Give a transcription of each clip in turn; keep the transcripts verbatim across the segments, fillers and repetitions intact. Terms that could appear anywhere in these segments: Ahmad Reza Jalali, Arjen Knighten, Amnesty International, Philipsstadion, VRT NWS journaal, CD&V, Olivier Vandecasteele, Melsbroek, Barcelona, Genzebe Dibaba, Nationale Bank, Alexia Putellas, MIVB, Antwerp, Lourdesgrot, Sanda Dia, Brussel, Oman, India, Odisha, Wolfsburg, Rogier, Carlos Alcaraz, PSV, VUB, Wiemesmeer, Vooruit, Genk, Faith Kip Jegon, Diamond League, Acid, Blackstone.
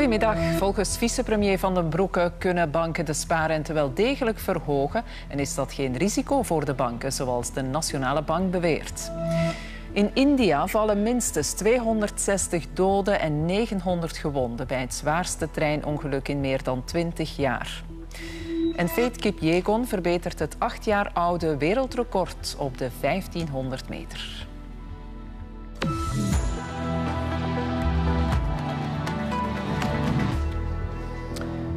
Goedemiddag. Volgens vicepremier Van den Broeke kunnen banken de spaarrente wel degelijk verhogen en is dat geen risico voor de banken, zoals de Nationale Bank beweert. In India vallen minstens tweehonderdzestig doden en negenhonderd gewonden bij het zwaarste treinongeluk in meer dan twintig jaar. En Veet Kip Jegon verbetert het acht jaar oude wereldrecord op de vijftienhonderd meter.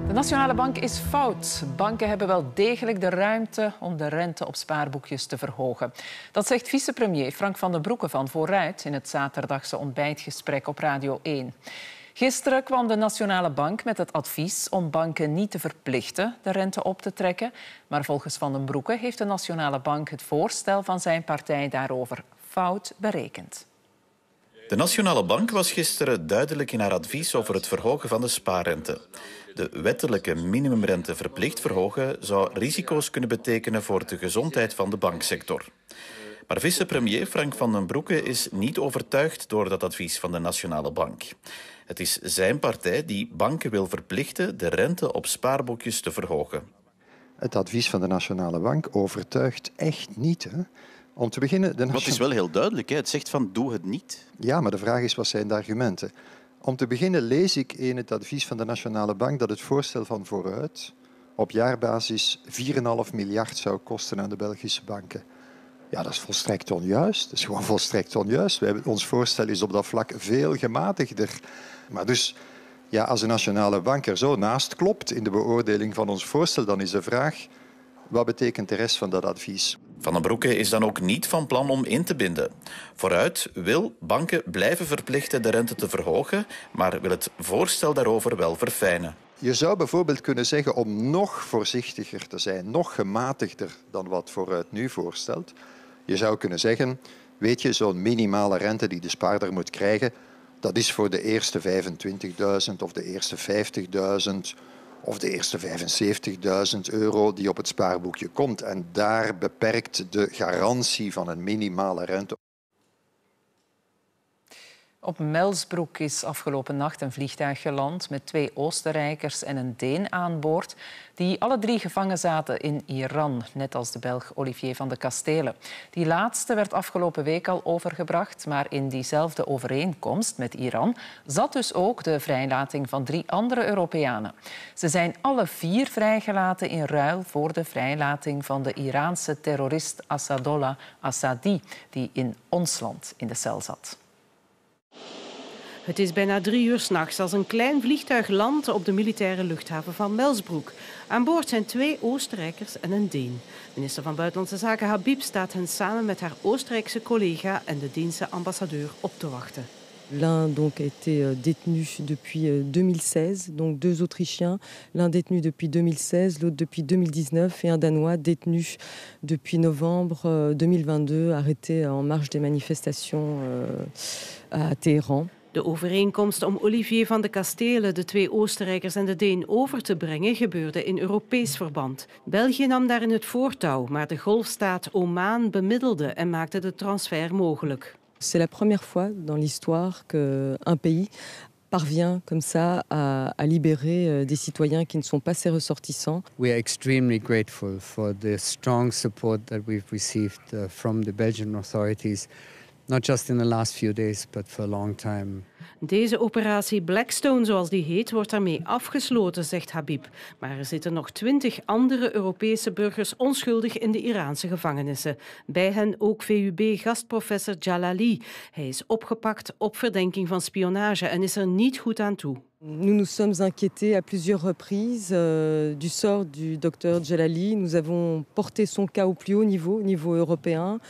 De Nationale Bank is fout. Banken hebben wel degelijk de ruimte om de rente op spaarboekjes te verhogen. Dat zegt vicepremier Frank van den Broeke van Vooruit in het zaterdagse ontbijtgesprek op Radio één. Gisteren kwam de Nationale Bank met het advies om banken niet te verplichten de rente op te trekken. Maar volgens Van den Broeke heeft de Nationale Bank het voorstel van zijn partij daarover fout berekend. De Nationale Bank was gisteren duidelijk in haar advies over het verhogen van de spaarrente. De wettelijke minimumrente verplicht verhogen zou risico's kunnen betekenen voor de gezondheid van de banksector. Maar vicepremier Frank van den Broeke is niet overtuigd door dat advies van de Nationale Bank. Het is zijn partij die banken wil verplichten de rente op spaarboekjes te verhogen. Het advies van de Nationale Bank overtuigt echt niet, hè? Om te beginnen... De... Maar het is wel heel duidelijk, hè? Het zegt van doe het niet. Ja, maar de vraag is wat zijn de argumenten? Om te beginnen lees ik in het advies van de Nationale Bank dat het voorstel van Vooruit op jaarbasis vier komma vijf miljard zou kosten aan de Belgische banken. Ja, dat is volstrekt onjuist. Dat is gewoon volstrekt onjuist. Wij hebben, ons voorstel is op dat vlak veel gematigder. Maar dus, ja, als de Nationale Bank er zo naast klopt in de beoordeling van ons voorstel, dan is de vraag... Wat betekent de rest van dat advies? Van den Broeke is dan ook niet van plan om in te binden. Vooruit wil banken blijven verplichten de rente te verhogen, maar wil het voorstel daarover wel verfijnen. Je zou bijvoorbeeld kunnen zeggen om nog voorzichtiger te zijn, nog gematigder dan wat Vooruit nu voorstelt. Je zou kunnen zeggen, weet je, zo'n minimale rente die de spaarder moet krijgen, dat is voor de eerste vijfentwintigduizend of de eerste vijftigduizend... of de eerste vijfenzeventigduizend euro die op het spaarboekje komt. En daar beperkt de garantie van een minimale rente. Op Melsbroek is afgelopen nacht een vliegtuig geland met twee Oostenrijkers en een Deen aan boord, die alle drie gevangen zaten in Iran, net als de Belg Olivier Vandecasteele. Die laatste werd afgelopen week al overgebracht, maar in diezelfde overeenkomst met Iran zat dus ook de vrijlating van drie andere Europeanen. Ze zijn alle vier vrijgelaten in ruil voor de vrijlating van de Iraanse terrorist Assadollah Assadi, die in ons land in de cel zat. Het is bijna drie uur 's nachts als een klein vliegtuig landt op de militaire luchthaven van Melsbroek. Aan boord zijn twee Oostenrijkers en een Deen. Minister van Buitenlandse Zaken Habib staat hen samen met haar Oostenrijkse collega en de Deense ambassadeur op te wachten. L'un donc a été détenu depuis deux mille seize, donc deux Autrichiens, l'un détenu depuis deux mille seize, l'autre depuis deux mille dix-neuf et un Danois détenu depuis novembre tweeduizend tweeëntwintig, arrêté en marge des manifestations à Téhéran. De overeenkomst om Olivier Vandecasteele, de twee Oostenrijkers en de Deen over te brengen, gebeurde in Europees verband. België nam daarin het voortouw, maar de golfstaat Oman bemiddelde en maakte de transfer mogelijk. C'est la première fois dans l'histoire qu'un pays parvient comme ça à, à libérer des citoyens qui ne sont pas ses ressortissants. We are extremely grateful for the strong support that we've received from the Belgian authorities. Not just in the last few days, but for a long time. Deze operatie Blackstone, zoals die heet, wordt daarmee afgesloten, zegt Habib. Maar er zitten nog twintig andere Europese burgers onschuldig in de Iraanse gevangenissen. Bij hen ook V U B-gastprofessor Jalali. Hij is opgepakt op verdenking van spionage en is er niet goed aan toe. Nous nous sommes inquiétés à plusieurs reprises euh, du sort du docteur Jalali. Nous avons porté son cas au plus haut niveau, au niveau européen.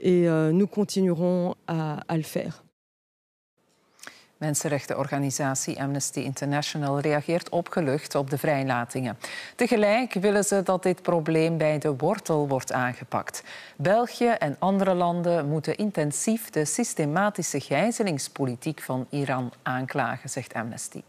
Et nous continuerons à, à le faire. Mensenrechtenorganisatie Amnesty International reageert opgelucht op de vrijlatingen. Tegelijk willen ze dat dit probleem bij de wortel wordt aangepakt. België en andere landen moeten intensief de systematische gijzelingspolitiek van Iran aanklagen, zegt Amnesty.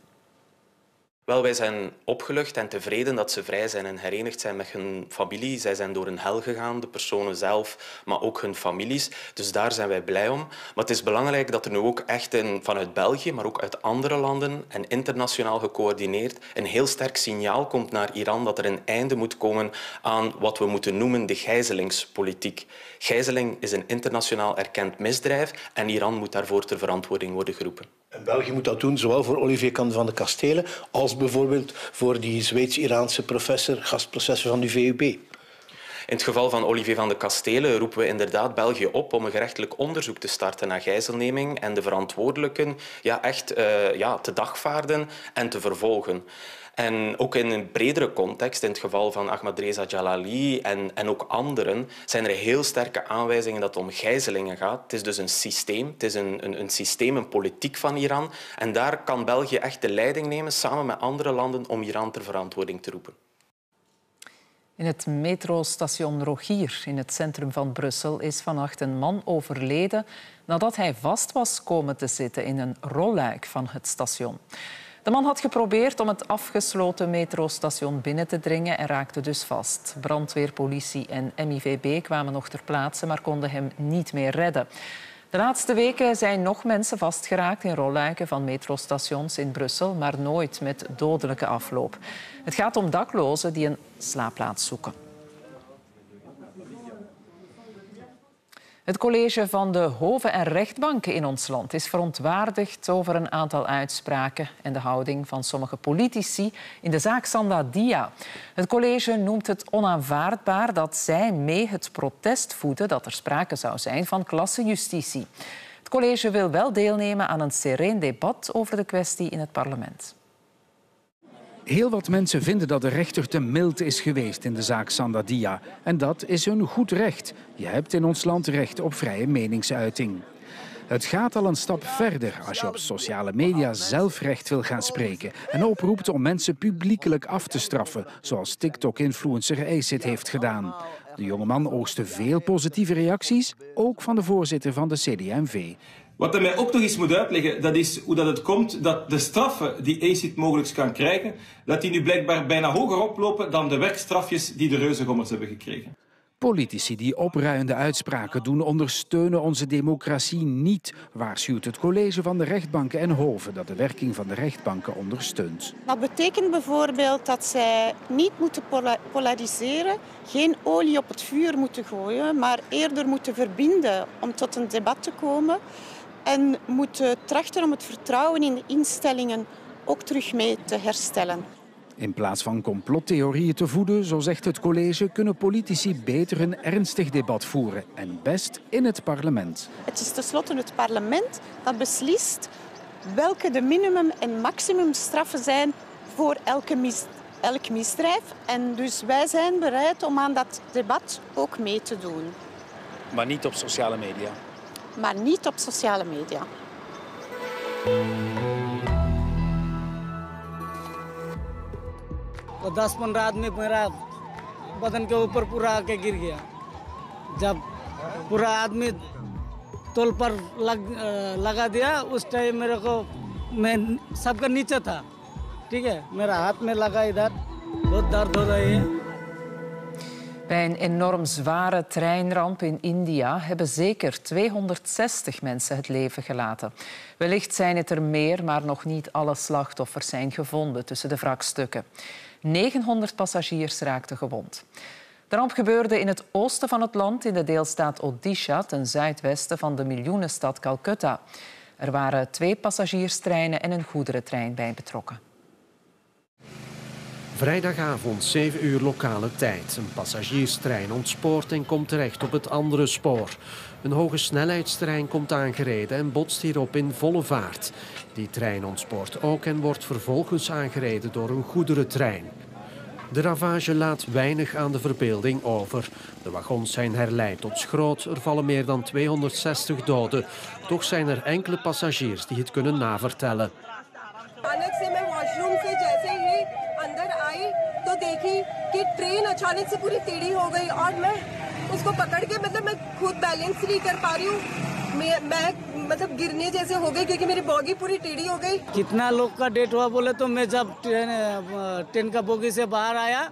Wel, wij zijn opgelucht en tevreden dat ze vrij zijn en herenigd zijn met hun familie. Zij zijn door een hel gegaan, de personen zelf, maar ook hun families. Dus daar zijn wij blij om. Maar het is belangrijk dat er nu ook echt een, vanuit België, maar ook uit andere landen en internationaal gecoördineerd, een heel sterk signaal komt naar Iran dat er een einde moet komen aan wat we moeten noemen de gijzelingspolitiek. Gijzeling is een internationaal erkend misdrijf en Iran moet daarvoor ter verantwoording worden geroepen. En België moet dat doen, zowel voor Olivier Vandecasteele als bijvoorbeeld voor die Zweeds-Iraanse professor, gastprofessor van de V U B. In het geval van Olivier Vandecasteele roepen we inderdaad België op om een gerechtelijk onderzoek te starten naar gijzelneming en de verantwoordelijken ja, echt uh, ja, te dagvaarden en te vervolgen. En ook in een bredere context, in het geval van Ahmad Reza Jalali en, en ook anderen, zijn er heel sterke aanwijzingen dat het om gijzelingen gaat. Het is dus een systeem, het is een, een, een systeem, een politiek van Iran. En daar kan België echt de leiding nemen, samen met andere landen, om Iran ter verantwoording te roepen. In het metrostation Rogier, in het centrum van Brussel, is vannacht een man overleden nadat hij vast was komen te zitten in een rolluik van het station. De man had geprobeerd om het afgesloten metrostation binnen te dringen en raakte dus vast. Brandweer, politie en M I V B kwamen nog ter plaatse, maar konden hem niet meer redden. De laatste weken zijn nog mensen vastgeraakt in rolluiken van metrostations in Brussel, maar nooit met dodelijke afloop. Het gaat om daklozen die een slaapplaats zoeken. Het college van de hoven en rechtbanken in ons land is verontwaardigd over een aantal uitspraken en de houding van sommige politici in de zaak Sanda Dia. Het college noemt het onaanvaardbaar dat zij mee het protest voeden dat er sprake zou zijn van klassenjustitie. Het college wil wel deelnemen aan een sereen debat over de kwestie in het parlement. Heel wat mensen vinden dat de rechter te mild is geweest in de zaak Sanda Dia. En dat is hun goed recht. Je hebt in ons land recht op vrije meningsuiting. Het gaat al een stap verder als je op sociale media zelf recht wil gaan spreken en oproept om mensen publiekelijk af te straffen, zoals TikTok-influencer Acid heeft gedaan. De jongeman oogste veel positieve reacties, ook van de voorzitter van de C D en V. Wat hij mij ook nog eens moet uitleggen, dat is hoe dat het komt dat de straffen die Acid mogelijk kan krijgen, dat die nu blijkbaar bijna hoger oplopen dan de werkstrafjes die de reuzengommers hebben gekregen. Politici die opruiende uitspraken doen ondersteunen onze democratie niet, waarschuwt het college van de rechtbanken en hoven dat de werking van de rechtbanken ondersteunt. Dat betekent bijvoorbeeld dat zij niet moeten polariseren, geen olie op het vuur moeten gooien, maar eerder moeten verbinden om tot een debat te komen. En moeten trachten om het vertrouwen in de instellingen ook terug mee te herstellen. In plaats van complottheorieën te voeden, zo zegt het college, kunnen politici beter een ernstig debat voeren. En best in het parlement. Het is tenslotte het parlement dat beslist welke de minimum- en maximumstraffen zijn voor elke mis- elk misdrijf. En dus wij zijn bereid om aan dat debat ook mee te doen. Maar niet op sociale media. Maar niet op sociale media. दस पंद्रह आदमी मेरा बदन के ऊपर पूरा आके गिर गया जब पूरा आदमी तोल पर लग, लगा दिया उस टाइम मेरे को मैं सबका नीचे था ठीक है मेरा हाथ में लगा इधर बहुत दर्द हो रही है. Bij een enorm zware treinramp in India hebben zeker tweehonderdzestig mensen het leven gelaten. Wellicht zijn het er meer, maar nog niet alle slachtoffers zijn gevonden tussen de wrakstukken. negenhonderd passagiers raakten gewond. De ramp gebeurde in het oosten van het land, in de deelstaat Odisha, ten zuidwesten van de miljoenenstad Calcutta. Er waren twee passagierstreinen en een goederentrein bij betrokken. Vrijdagavond, zeven uur lokale tijd. Een passagierstrein ontspoort en komt terecht op het andere spoor. Een hoge snelheidstrein komt aangereden en botst hierop in volle vaart. Die trein ontspoort ook en wordt vervolgens aangereden door een goederentrein. De ravage laat weinig aan de verbeelding over. De wagons zijn herleid tot schroot, er vallen meer dan tweehonderdzestig doden. Toch zijn er enkele passagiers die het kunnen navertellen. मैं मैं मतलब गिरने जैसे हो गई क्योंकि मेरी बॉगी पूरी टेढ़ी हो गई। कितना लोग का डेट हुआ बोले तो मैं जब ट्रेन ट्रेन का बोगी से बाहर आया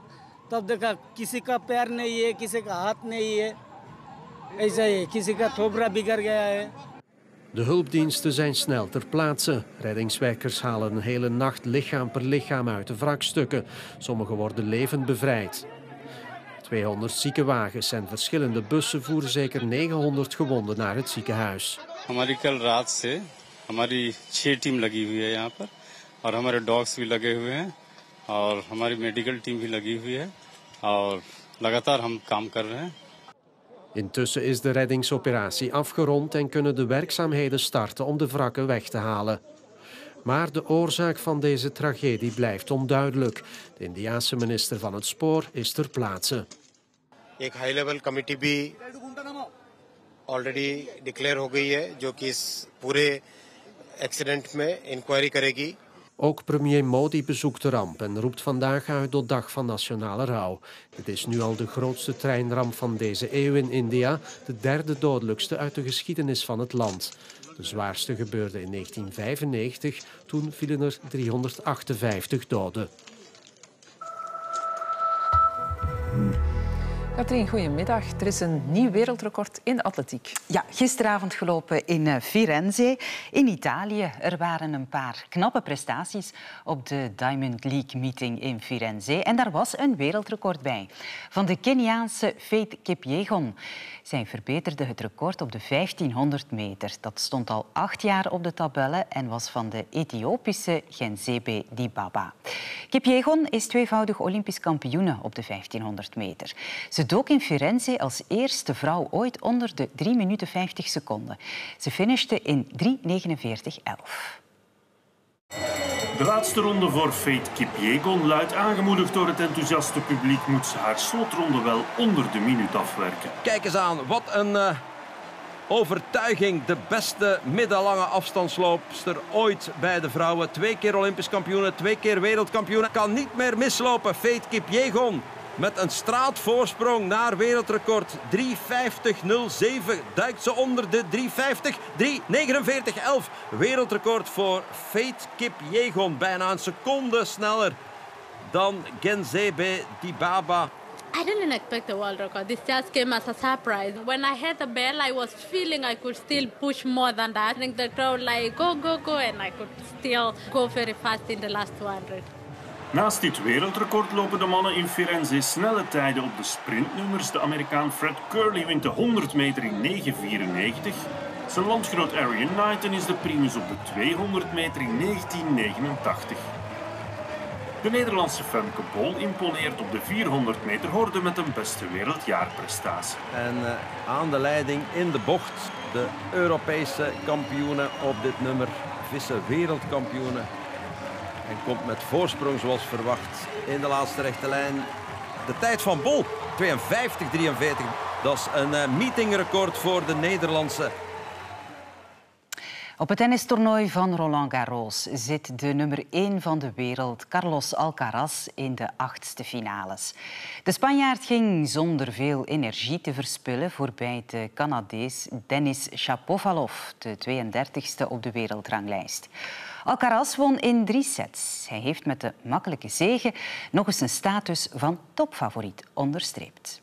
तब देखा किसी का पैर नहीं है, किसी का हाथ नहीं है, ऐसा ही किसी का थोपरा बिगड़ गया है। De hulpdiensten zijn snel ter plaatse. Reddingswerkers halen een hele nacht lichaam per lichaam uit de wrakstukken. Sommigen worden levend bevrijd. tweehonderd ziekenwagens en verschillende bussen voeren zeker negenhonderd gewonden naar het ziekenhuis. Hamari kal raat se hamari zes team lagi hui hai yahan par aur hamare dogs bhi lage hue hain aur hamari medical team bhi lagi hui hai aur lagatar hum kaam kar rahe hain. Intussen is de reddingsoperatie afgerond en kunnen de werkzaamheden starten om de wrakken weg te halen. Maar de oorzaak van deze tragedie blijft onduidelijk. De Indiaanse minister van het spoor is ter plaatse. Een high-level committee bhi already declared ho gayi hai, jo ki is pure accident mein inquiry karegi. Ook premier Modi bezoekt de ramp en roept vandaag uit tot dag van nationale rouw. Het is nu al de grootste treinramp van deze eeuw in India, de derde dodelijkste uit de geschiedenis van het land. De zwaarste gebeurde in negentien vijfennegentig, toen vielen er driehonderdachtenvijftig doden. Katrien, goedemiddag. Er is een nieuw wereldrecord in de atletiek. Ja, gisteravond gelopen in Firenze, in Italië. Er waren een paar knappe prestaties op de Diamond League meeting in Firenze. En daar was een wereldrecord bij. Van de Keniaanse Veet Kip Jegon. Zij verbeterde het record op de vijftienhonderd meter. Dat stond al acht jaar op de tabellen en was van de Ethiopische Genzebe Dibaba. Kip Jegon is tweevoudig Olympisch kampioene op de vijftienhonderd meter. Ze dook in Firenze als eerste vrouw ooit onder de drie minuten vijftig seconden. Ze finishte in drie negenenveertig elf. De laatste ronde voor Faith Kip Jegon. Luid aangemoedigd door het enthousiaste publiek moet ze haar slotronde wel onder de minuut afwerken. Kijk eens aan, wat een uh, overtuiging. De beste middellange afstandsloopster ooit bij de vrouwen. Twee keer Olympisch kampioen, twee keer wereldkampioen. Kan niet meer mislopen, Faith Kip Jegon. Met een straatvoorsprong naar wereldrecord. drie vijftig nul zeven duikt ze onder de drie vijftig, drie negenenveertig elf. Wereldrecord voor Veet Kip Jegon. Bijna een seconde sneller dan Genzebe Dibaba. I didn't expect a world record. This just came as a surprise. When I heard the bell, I was feeling I could still push more than that. I think the crowd like go, go, go. And I could still go very fast in the last two hundred. Naast dit wereldrecord lopen de mannen in Firenze snelle tijden op de sprintnummers. De Amerikaan Fred Curley wint de honderd meter in negen vierennegentig. Zijn landgenoot Arjen Knighten is de primus op de tweehonderd meter in negentien negenentachtig. De Nederlandse Femke Bol imponeert op de vierhonderd meter horde met een beste wereldjaarprestatie. En uh, aan de leiding in de bocht de Europese kampioenen op dit nummer, vissen wereldkampioenen. En komt met voorsprong zoals verwacht in de laatste rechte lijn. De tijd van Bol, tweeënvijftig drieënveertig. Dat is een meetingrecord voor de Nederlandse. Op het tennistoernooi van Roland Garros zit de nummer één van de wereld, Carlos Alcaraz, in de achtste finales. De Spanjaard ging zonder veel energie te verspillen voorbij de Canadees Denis Shapovalov, de tweeëndertigste op de wereldranglijst. Alcaraz won in drie sets. Hij heeft met de makkelijke zege nog eens een status van topfavoriet onderstreept.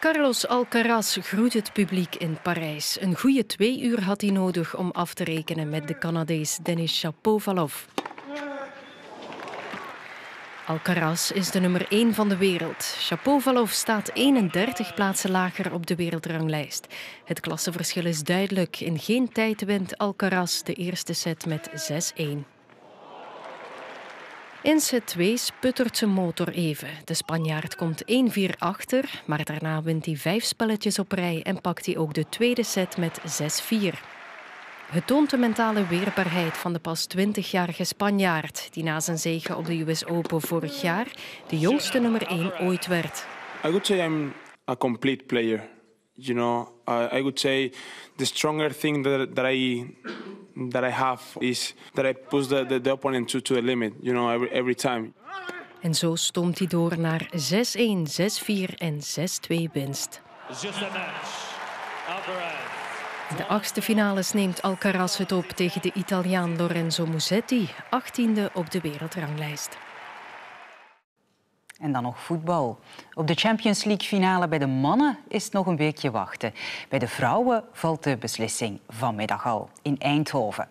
Carlos Alcaraz groet het publiek in Parijs. Een goede twee uur had hij nodig om af te rekenen met de Canadees Denis Shapovalov. Alcaraz is de nummer één van de wereld. Shapovalov staat eenendertig plaatsen lager op de wereldranglijst. Het klassenverschil is duidelijk. In geen tijd wint Alcaraz de eerste set met zes één. In set twee sputtert zijn motor even. De Spanjaard komt één vier achter, maar daarna wint hij vijf spelletjes op rij en pakt hij ook de tweede set met zes vier. Het toont de mentale weerbaarheid van de pas twintigjarige Spanjaard, die na zijn zege op de U S Open vorig jaar de jongste nummer één ooit werd. I would say I'm a complete player. You know, I would say the stronger thing that, that I that I have is that I push the, the, the opponent to, to the limit. You know, every, every time. En zo stoomt hij door naar zes één, zes vier en zes twee winst. Just a match. Alcaraz. In de achtste finales neemt Alcaraz het op tegen de Italiaan Lorenzo Musetti, achttiende op de wereldranglijst. En dan nog voetbal. Op de Champions League-finale bij de mannen is het nog een weekje wachten. Bij de vrouwen valt de beslissing vanmiddag al in Eindhoven.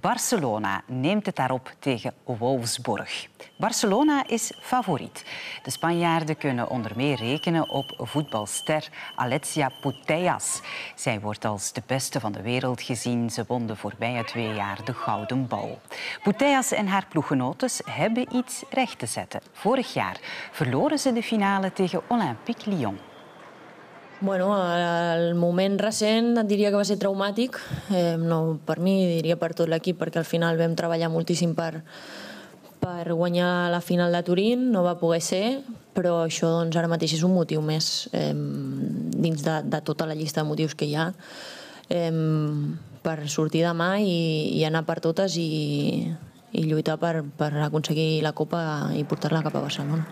Barcelona neemt het daarop tegen Wolfsburg. Barcelona is favoriet. De Spanjaarden kunnen onder meer rekenen op voetbalster Alexia Putellas. Zij wordt als de beste van de wereld gezien. Ze won de voorbije twee jaar de gouden bal. Putellas en haar ploeggenotes hebben iets recht te zetten. Vorig jaar verloren ze de finale tegen Olympique Lyon. Bueno, al moment recent et diria que va ser traumàtic. Eh, no per mi, diria per tot l'equip, perquè al final vam treballar moltíssim per per guanyar la final de Turín, no va poder ser, però això doncs ara mateix és un motiu més eh, dins de, de tota la llista de motius que hi ha eh, per sortir demà i, i anar per totes i, i lluitar per, per aconseguir la Copa i portar-la cap a Barcelona.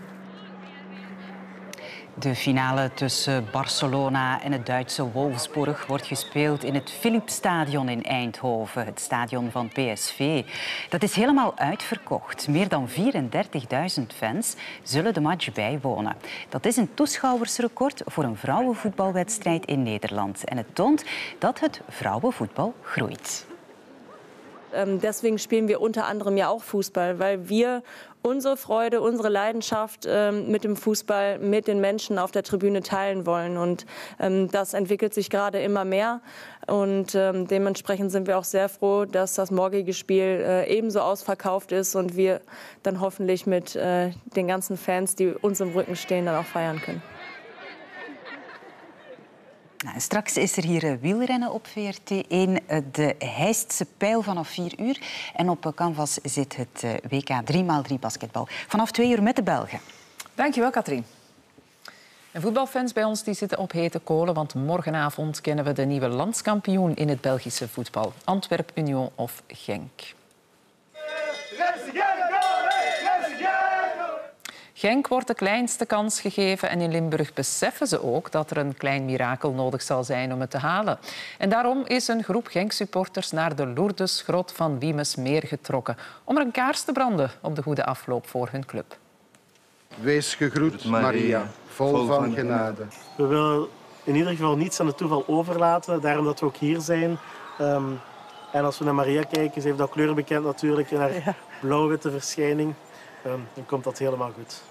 De finale tussen Barcelona en het Duitse Wolfsburg wordt gespeeld in het Philipsstadion in Eindhoven, het stadion van P S V. Dat is helemaal uitverkocht. Meer dan vierendertigduizend fans zullen de match bijwonen. Dat is een toeschouwersrecord voor een vrouwenvoetbalwedstrijd in Nederland. En het toont dat het vrouwenvoetbal groeit. Deswegen spielen wir unter anderem ja auch Fußball, weil wir unsere Freude, unsere Leidenschaft mit dem Fußball, mit den Menschen auf der Tribüne teilen wollen. Und das entwickelt sich gerade immer mehr. Und dementsprechend sind wir auch sehr froh, dass das morgige Spiel ebenso ausverkauft ist und wir dann hoffentlich mit den ganzen Fans, die uns im Rücken stehen, dann auch feiern können. Nou, straks is er hier wielrennen op V R T één, de Heistse pijl vanaf vier uur. En op Canvas zit het W K drie bij drie basketbal. Vanaf twee uur met de Belgen. Dankjewel, Katrien. En voetbalfans bij ons die zitten op hete kolen, want morgenavond kennen we de nieuwe landskampioen in het Belgische voetbal. Antwerp, Union of Genk. Genk wordt de kleinste kans gegeven en in Limburg beseffen ze ook dat er een klein mirakel nodig zal zijn om het te halen. En daarom is een groep Genk-supporters naar de Lourdesgrot van Wiemesmeer getrokken om er een kaars te branden op de goede afloop voor hun club. Wees gegroet, Maria, vol van genade. We willen in ieder geval niets aan het toeval overlaten, daarom dat we ook hier zijn. Um, en als we naar Maria kijken, ze heeft al kleuren bekend natuurlijk in haar ja. blauw-witte verschijning. Um, dan komt dat helemaal goed.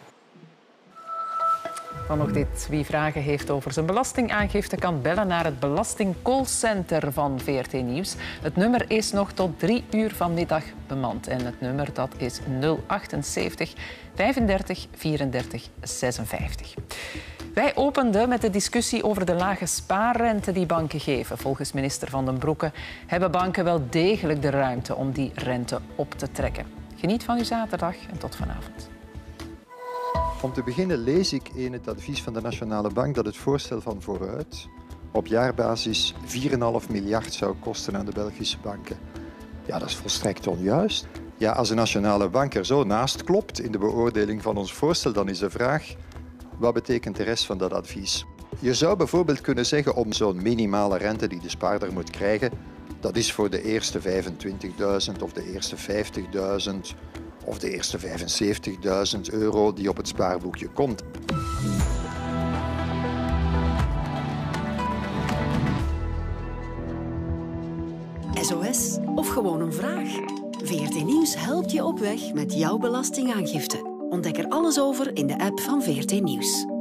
Dan nog dit. Wie vragen heeft over zijn belastingaangifte kan bellen naar het belastingcallcenter van V R T Nieuws. Het nummer is nog tot drie uur vanmiddag bemand. En het nummer dat is nul achtenzeventig vijfendertig vierendertig zesenvijftig. Wij openden met de discussie over de lage spaarrente die banken geven. Volgens minister Van den Broeke hebben banken wel degelijk de ruimte om die rente op te trekken. Geniet van uw zaterdag en tot vanavond. Om te beginnen lees ik in het advies van de Nationale Bank dat het voorstel van Vooruit op jaarbasis vier komma vijf miljard zou kosten aan de Belgische banken. Ja, dat is volstrekt onjuist. Ja, als de Nationale Bank er zo naast klopt in de beoordeling van ons voorstel, dan is de vraag: wat betekent de rest van dat advies? Je zou bijvoorbeeld kunnen zeggen om zo'n minimale rente die de spaarder moet krijgen, dat is voor de eerste vijfentwintigduizend of de eerste vijftigduizend of de eerste vijfenzeventigduizend euro die op het spaarboekje komt. S O S of gewoon een vraag? V R T Nieuws helpt je op weg met jouw belastingaangifte. Ontdek er alles over in de app van V R T Nieuws.